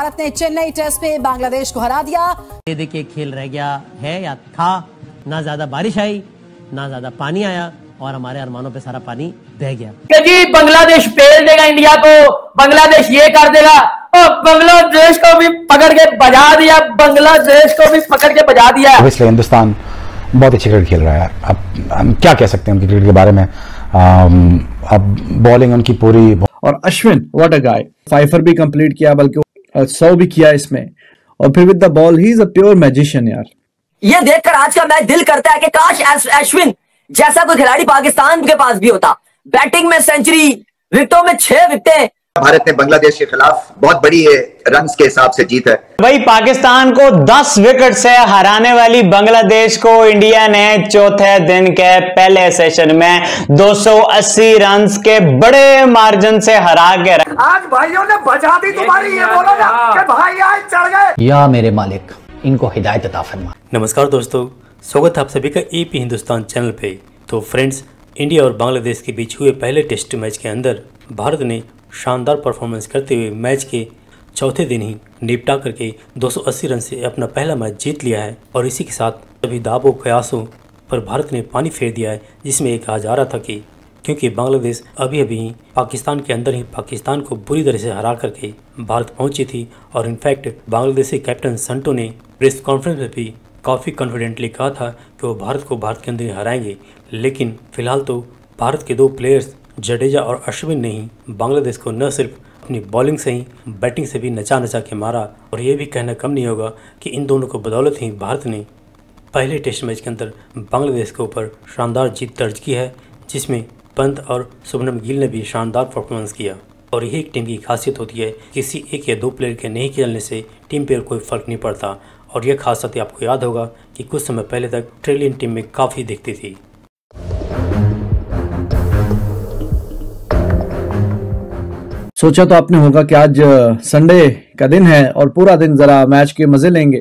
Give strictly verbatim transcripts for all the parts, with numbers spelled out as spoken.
भारत ने चेन्नई टेस्ट में बांग्लादेश को हरा दिया। ये देखिए खेल रह गया है या था, ना ज्यादा बारिश आई ना ज्यादा पानी आया और हमारे अरमानों पे सारा पानी बह गया जी। बांग्लादेश फेल देगा इंडिया को, बांग्लादेश ये कर देगा और बांग्लादेश को भी पकड़ के बजा दिया, बांग्लादेश को भी पकड़ के बजा दिया। इसलिए हिंदुस्तान बहुत अच्छी क्रिकेट खेल रहा है। अब हम क्या कह सकते हैं उनकी क्रिकेट के बारे में, अब बॉलिंग उनकी पूरी। और Ashwin what a guy, fifer भी कंप्लीट किया बल्कि सौ भी किया इसमें और फिर with the ball he is a pure magician यार। ये देखकर आज का मैच दिल करता है कि काश अश्विन जैसा कोई खिलाड़ी पाकिस्तान के पास भी होता, बैटिंग में सेंचुरी, विकेटों में छह विकेटें। भारत ने बांग्लादेश के खिलाफ बहुत बड़ी रन के हिसाब से जीत है। वही पाकिस्तान को दस विकेट से हराने वाली बांग्लादेश को इंडिया ने चौथे दिन के पहले सेशन में दो सौ अस्सी रन के बड़े मार्जिन से हरा के रखा। आज भाइयों ने बचा दी तुम्हारी, ये बोलो ना कि भाई आज चढ़ गए। या मेरे मालिक इनको हिदायत अता फरमा। नमस्कार दोस्तों, स्वागत है आप सभी का एपी हिंदुस्तान चैनल पे। तो फ्रेंड्स, इंडिया और बांग्लादेश के बीच हुए पहले टेस्ट मैच के अंदर भारत ने शानदार परफॉर्मेंस करते हुए मैच के चौथे दिन ही निपटा करके दो सौ अस्सी रन से अपना पहला मैच जीत लिया है। और इसी के साथ अभी दावों प्रयासों पर भारत ने पानी फेर दिया है, जिसमें एक कहा जा रहा था कि क्योंकि बांग्लादेश अभी अभी ही पाकिस्तान के अंदर ही पाकिस्तान को बुरी तरह से हरा करके भारत पहुंची थी। और इनफैक्ट बांग्लादेशी कैप्टन संटो ने प्रेस कॉन्फ्रेंस में भी काफ़ी कॉन्फिडेंटली कहा था कि वो भारत को भारत के अंदर ही हराएंगे। लेकिन फिलहाल तो भारत के दो प्लेयर्स जडेजा और अश्विन ने ही बांग्लादेश को न सिर्फ अपनी बॉलिंग से ही बैटिंग से भी नचा नचा के मारा। और ये भी कहना कम नहीं होगा कि इन दोनों को बदौलत ही भारत ने पहले टेस्ट मैच के अंदर बांग्लादेश के ऊपर शानदार जीत दर्ज की है, जिसमें पंत और शुभमन गिल ने भी शानदार परफॉर्मेंस किया। और यही एक टीम की खासियत होती है, किसी एक या दो प्लेयर के नहीं खेलने से टीम पर कोई फर्क नहीं पड़ता। और यह खासियत आपको याद होगा कि कुछ समय पहले तक ऑस्ट्रेलियन टीम में काफ़ी दिखती थी। सोचा तो आपने होगा कि आज संडे का दिन है और पूरा दिन जरा मैच के मजे लेंगे,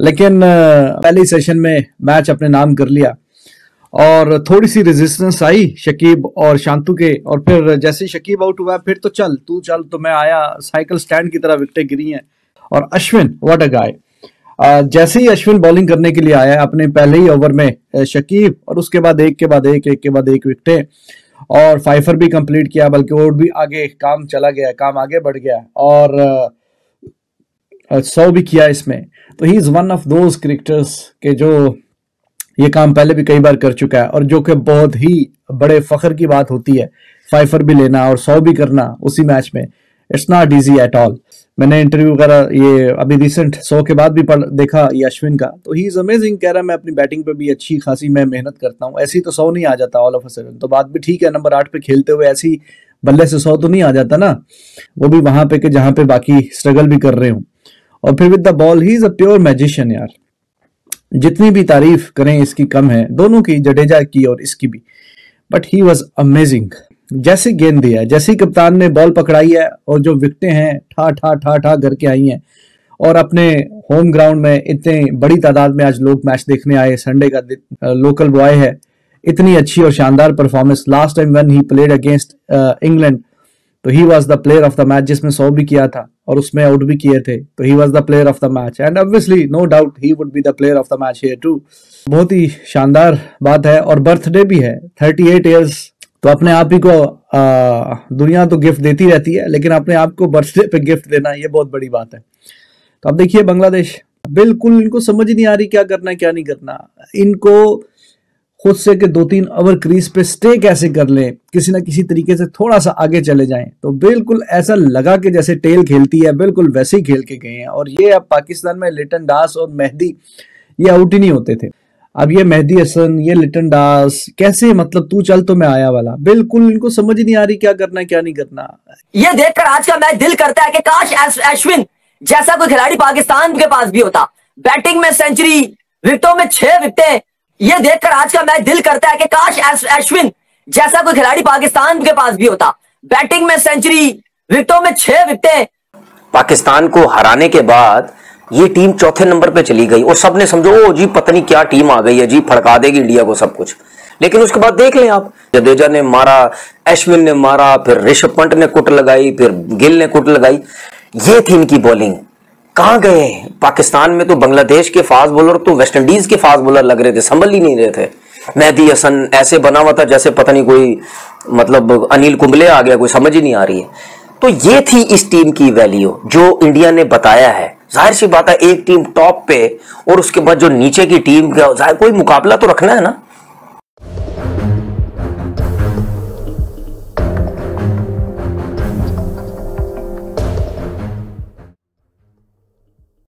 लेकिन पहले सेशन में मैच अपने नाम कर लिया। और थोड़ी सी रेजिस्टेंस आई शकीब और सांतो के, और फिर जैसे शकीब आउट हुआ फिर तो चल तू चल तो मैं आया, साइकिल स्टैंड की तरह विकेटें गिरी हैं। और अश्विन व्हाट अ गाय, जैसे ही अश्विन बॉलिंग करने के लिए आया अपने पहले ही ओवर में शकीब, और उसके बाद एक के बाद एक एक के बाद एक विकेटें और फाइफर भी कंप्लीट किया बल्कि और भी आगे काम चला गया, काम आगे बढ़ गया और सौ भी किया इसमें। तो he is one of those cricketers के जो ये काम पहले भी कई बार कर चुका है और जो कि बहुत ही बड़े फख्र की बात होती है, फाइफर भी लेना और सौ भी करना उसी मैच में। It's not easy at all. मैंने इंटरव्यू करा ये अभी रिसेंट सौ के बाद भी पढ़ देखा ये अश्विन का, तो ही इज अमेजिंग। कह रहा मैं अपनी बैटिंग पे भी अच्छी खासी मैं मेहनत करता हूँ, ऐसी तो सौ नहीं आ जाता ऑल ऑफ अ सडन। तो बात भी ठीक है, नंबर आठ पे खेलते हुए ऐसी बल्ले से सौ तो नहीं आ जाता ना, वो भी वहां पे कि जहाँ पे बाकी स्ट्रगल भी कर रहे हूँ। और फिर with the ball he is a pure magician यार, जितनी भी तारीफ करें इसकी कम है, दोनों की, जडेजा की और इसकी भी, बट ही वॉज अमेजिंग। जैसी गेंद दिया है, जैसी कप्तान ने बॉल पकड़ाई है और जो विकेटें हैं ठा ठा ठा ठा करके आई हैं। और अपने होम ग्राउंड में इतने बड़ी तादाद में आज लोग मैच देखने आए, संडे का दिन, लोकल बॉय है, इतनी अच्छी और शानदार performance. Last time when he played against England तो he was the player of the match, जिसमें सौ भी किया था और उसमें आउट भी किए थे, तो he was the player of the match and obviously no doubt he would be the player of the match here too. बहुत ही शानदार बात है और बर्थडे भी है, थर्टी एट ईयर्स, तो अपने आप ही को आ, दुनिया तो गिफ्ट देती रहती है लेकिन अपने आप को बर्थडे पे गिफ्ट देना ये बहुत बड़ी बात है। तो आप देखिए बांग्लादेश बिल्कुल, इनको समझ ही नहीं आ रही क्या करना है क्या नहीं करना। इनको खुद से के दो तीन ओवर क्रीज पे स्टे कैसे कर लें, किसी ना किसी तरीके से थोड़ा सा आगे चले जाएं, तो बिल्कुल ऐसा लगा कि जैसे टेल खेलती है बिल्कुल वैसे ही खेल के गए हैं। और ये अब पाकिस्तान में लिटन दास और मेहदी ये आउट ही नहीं होते थे, अब ये मेहदी हसन, ये लिटन दास, कैसे मतलब तू चल तो मैं आया वाला, बिल्कुल इनको समझ ही नहीं आ रही क्या करना है क्या नहीं करना। ये देखकर आज का मैच दिल करता है कि काश अश्विन जैसा कोई खिलाड़ी पाकिस्तान के पास भी होता, बैटिंग में सेंचुरी, विकेटों में छह विकेटें। ये देखकर आज का मैच दिल करता है कि काश अश्विन जैसा कोई खिलाड़ी पाकिस्तान के पास भी होता, बैटिंग में सेंचुरी, विकेटों में छह विकेटें। पाकिस्तान को हराने के बाद ये टीम चौथे नंबर पे चली गई और सबने समझो ओ जी पता नहीं क्या टीम आ गई है जी, फड़का देगी इंडिया को सब कुछ। लेकिन उसके बाद देख लें आप, जडेजा ने मारा, अश्विन ने मारा, फिर ऋषभ पंत ने कुट लगाई, फिर गिल ने कुट लगाई। ये थी इनकी बॉलिंग। कहाँ गए पाकिस्तान में, तो बांग्लादेश के फास्ट बॉलर तो वेस्टइंडीज के फास्ट बॉलर लग रहे थे, संभल ही नहीं रहे थे। मेहदी हसन ऐसे बना हुआ था जैसे पता नहीं कोई मतलब अनिल कुंबले आ गया, कोई समझ ही नहीं आ रही है। तो ये थी इस टीम की वैल्यू जो इंडिया ने बताया है। जाहिर सी बात है एक टीम टॉप पे और उसके बाद जो नीचे की टीम का कोई मुकाबला तो रखना है ना,